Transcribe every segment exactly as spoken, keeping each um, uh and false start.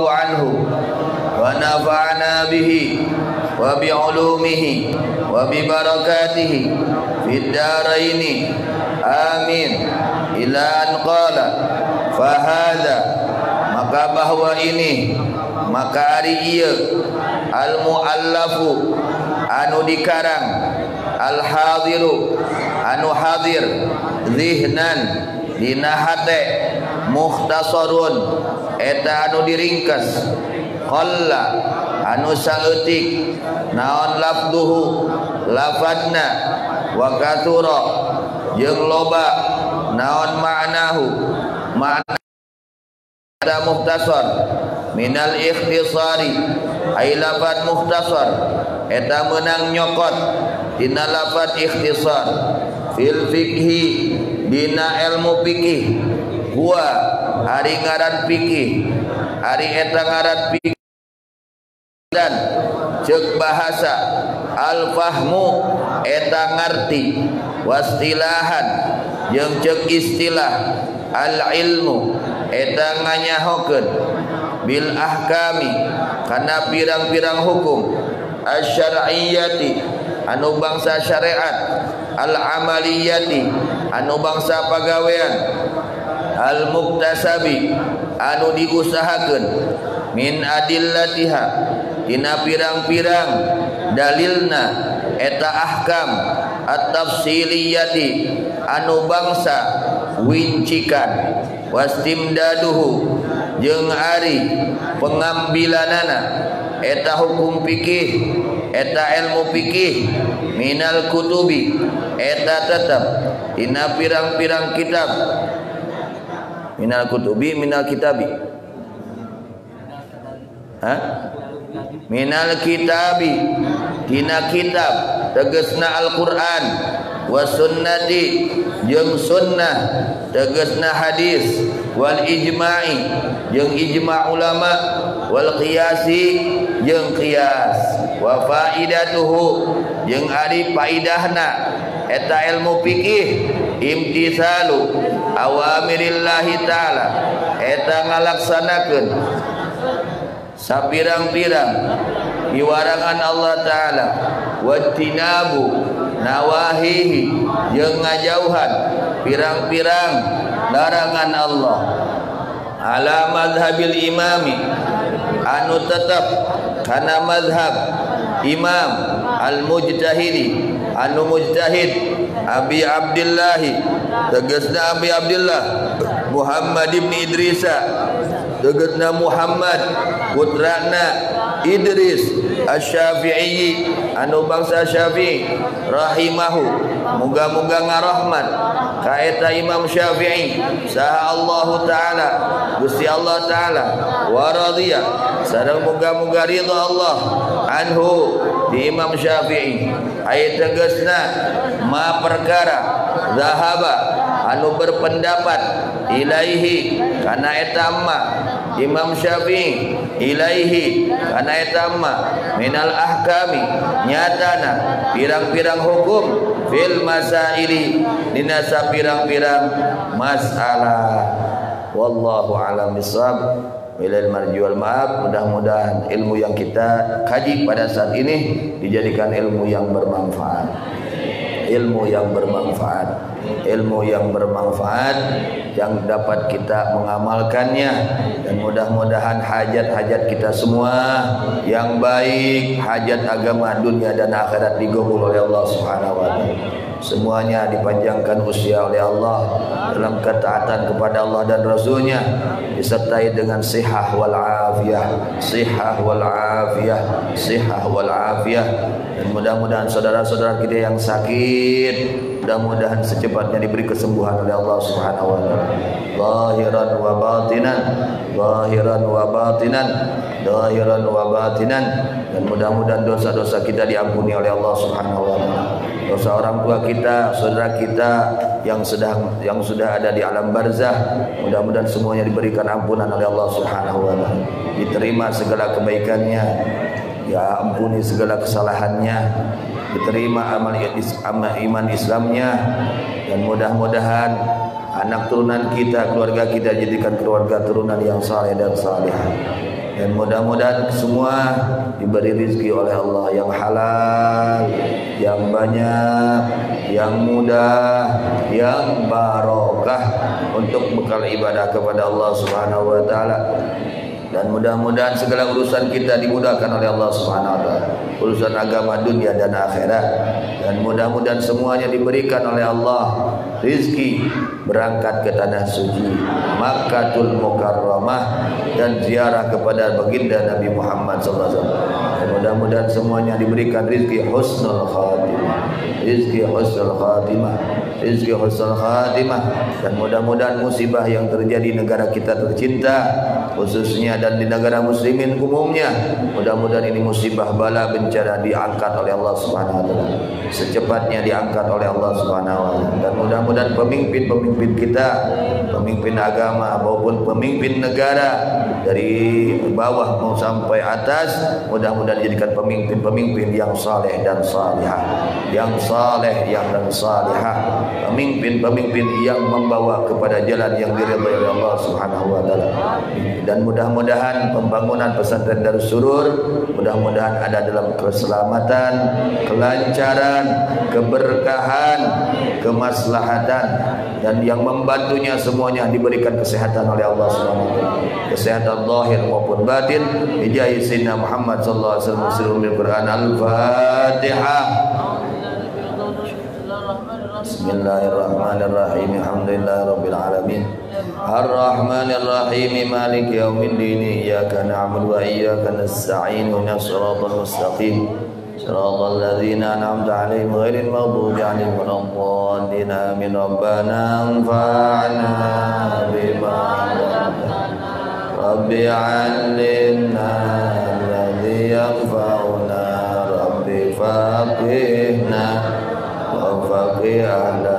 anhu wa nafa'ana bihi wa bi ulumihi wa bi barakatihi fid daraini amin ila an qala fa hadza maka bahwa ini maka ari ieu al muallafu anu dikarang al hadiru anu hadir zihnan dina hate mukhtasarun eta anu diringkas qalla anu saeutik naon lafduhu lafadna wa katsura jeung loba naon ma'nahu ma'na ada mukhtasar minal ikhtisari ai lafad mukhtasar eta meunang nyokot dina lafad ikhtisar fil fiqhi dina ilmu fikih huwa hari ngaran pikir, hari eta ngaran pikir dan cek bahasa al-fahmu eta ngarti wastilahan yang cek istilah al-ilmu eta nganyahokeun bil ahkami karena pirang-pirang hukum asy-syar'iyyati anu bangsa syariat al-amaliyati anu bangsa pagawean al muktasabi anu diusahakeun min adillatiha dina pirang-pirang dalilna eta ahkam at-tafsiliyati anu bangsa wincikan wastimdaduhu jeung ari pengambilanana eta hukum fikih eta ilmu fikih minal kutubi eta tetep dina pirang-pirang kitab minal kutubi minal kitabi ha minal kitabi dina kitab tegasna Al-Qur'an was sunnati jeung sunnah tegasna hadis wal ijma'i jeung ijma' ulama wal qiyasi jeung qiyas wa faidatuhu jeung ari faidahna eta ilmu fikih imtisalu awamirillahi ta'ala eta ngalaksanakeun sapirang-pirang iwarangan Allah ta'ala wattinabu nawahihi jeung ngajauhan pirang-pirang larangan Allah ala mazhabil imami anu tetap kana mazhab imam al-mujtahidi anu mujtahid Abi Abdillahi tegasna Abi Abdillah Muhammad ibn Idrisa tegasna Muhammad putrana Idris Asy-Syafi'i anu bangsa Syafi'i rahimahu muga-muga ngarahmat ka eta Imam Syafi'i saha Allah taala Gusti Allah taala wa radhiya sareng muga-muga ridha Allah anhu di Imam Syafi'i aya tegasna ma perkara zahaba anu berpendapat ilaihi kana eta amma Imam Syafi'i ilaihi kana eta amma minal ahkami nyatana pirang-pirang hukum fil masaili dina sapirang-pirang masalah. Wallahu a'lam bissawab ilal marjual maaf. Mudah-mudahan ilmu yang kita kaji pada saat ini dijadikan ilmu yang bermanfaat, ilmu yang bermanfaat, ilmu yang bermanfaat yang dapat kita mengamalkannya, dan mudah-mudahan hajat-hajat kita semua yang baik, hajat agama dunia dan akhirat digabul oleh Allah Subhanahu wa taala. Semuanya dipanjangkan usia oleh Allah dalam ketaatan kepada Allah dan Rasulnya, disertai dengan sihah wal afiyah, sihah wal afiyah, sihah wal afiyah. Dan mudah-mudahan saudara-saudara kita yang sakit mudah-mudahan secepatnya diberi kesembuhan oleh Allah Subhanahu wa taala. Zahiran wa batinan, zahiran wa batinan, zahiran wa batinan. Dan mudah-mudahan dosa-dosa kita diampuni oleh Allah Subhanahu wa taala. Dosa orang tua kita, saudara kita yang sedang yang sudah ada di alam barzah, mudah-mudahan semuanya diberikan ampunan oleh Allah Subhanahu wa taala. Diterima segala kebaikannya, ya ampuni segala kesalahannya, diterima amal iman Islamnya, dan mudah-mudahan anak turunan kita, keluarga kita jadikan keluarga turunan yang saleh dan salihah. Dan mudah-mudahan semua diberi rezeki oleh Allah yang halal, yang banyak, yang mudah, yang barokah untuk bekal ibadah kepada Allah Subhanahu wa taala. Dan mudah-mudahan segala urusan kita dimudahkan oleh Allah Subhanahu wa taala, urusan agama dunia dan akhirat. Dan mudah-mudahan semuanya diberikan oleh Allah rizki berangkat ke tanah suci Makkahul Mukarramah dan ziarah kepada baginda Nabi Muhammad sallallahu alaihi wasallam. Mudah-mudahan semuanya diberikan rizki husnul khatimah, rizki husnul khatimah, rizki husnul khatimah. Dan mudah-mudahan musibah yang terjadi di negara kita tercinta khususnya dan di negara muslimin umumnya, mudah-mudahan ini musibah bala bencana diangkat oleh Allah Subhanahu wa taala, secepatnya diangkat oleh Allah Subhanahu wa taala. Dan mudah-mudahan dan pemimpin-pemimpin kita, pemimpin agama maupun pemimpin negara dari bawah mau sampai atas, mudah-mudahan dijadikan pemimpin-pemimpin yang saleh dan salihah, yang saleh yang dan salihah, pemimpin-pemimpin yang membawa kepada jalan yang diridhai oleh Allah Subhanahu wa taala. Dan mudah-mudahan pembangunan pesantren Darussurur mudah-mudahan ada dalam keselamatan, kelancaran, keberkahan, kemaslahan. Dan yang membantunya semuanya diberikan kesehatan oleh Allah Subhanahu wa taala, kesehatan zahir maupun batin. Bijai Sayyidina Muhammad sallallahu alaihi wasallam silumil Quran. Al-Fatihah. Bismillahirrahmanirrahim. Alhamdulillahirabbil alamin. Ar-Rahmanir Rahim Maliki yaumiddin. Iyyaka na'budu wa iyyaka nasta'in. Ihdinas siratal mustaqim. صراط الذين أنعمت عليهم غير المغضوب عليهم ولا الضالين آمين. ربنا انفعنا بما علمتنا ربي علمنا الذي ينفعنا ربي فقهنا وفقه أهلنا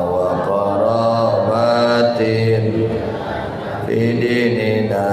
وقرابتنا في ديننا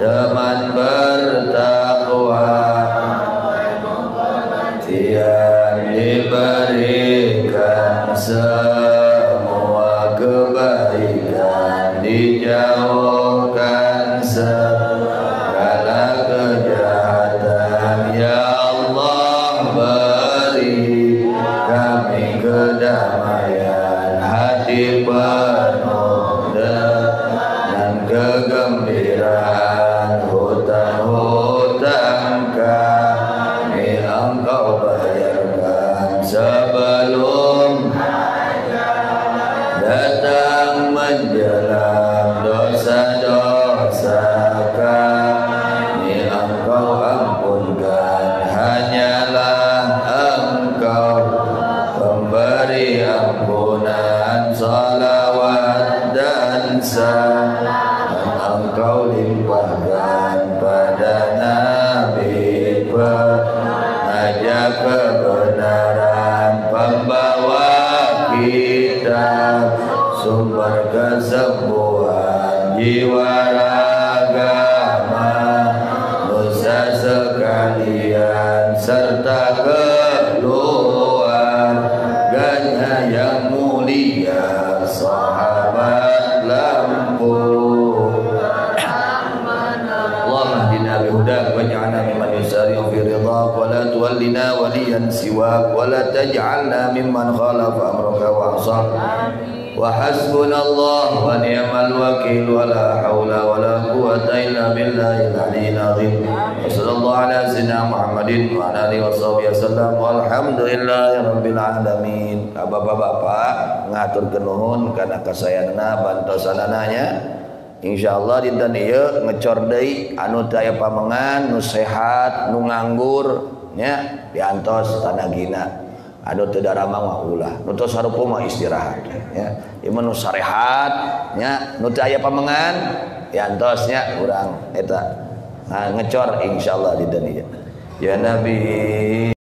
teman ber la tuwallina waliyan siwak wa la taj'alna mimman khalafa amraka wa asak. Wa hasbunallah wa ni'mal wakil wa la hawla wa la quwwata illa billahil aliyyil azim. Wassallallahu ala sayyidina Muhammadin wa ala alihi washabihi wasallam. Walhamdulillahirabbil alamin. Bapak-bapak ngatur nuhun karena kasayanna bantosanananya. Insyaallah dinten ieu ngecor deui anu teu aya pamengan, nu sehat, nu nganggur nya diantos tanagina. Anu teu daramang mah ulah, nu tos sarupo mah istirahat nya. Ieu sarehat nya, nu teu aya pamengan diantos nya urang eta. Nah, ngecor insyaallah dinten ieu. Ya Nabi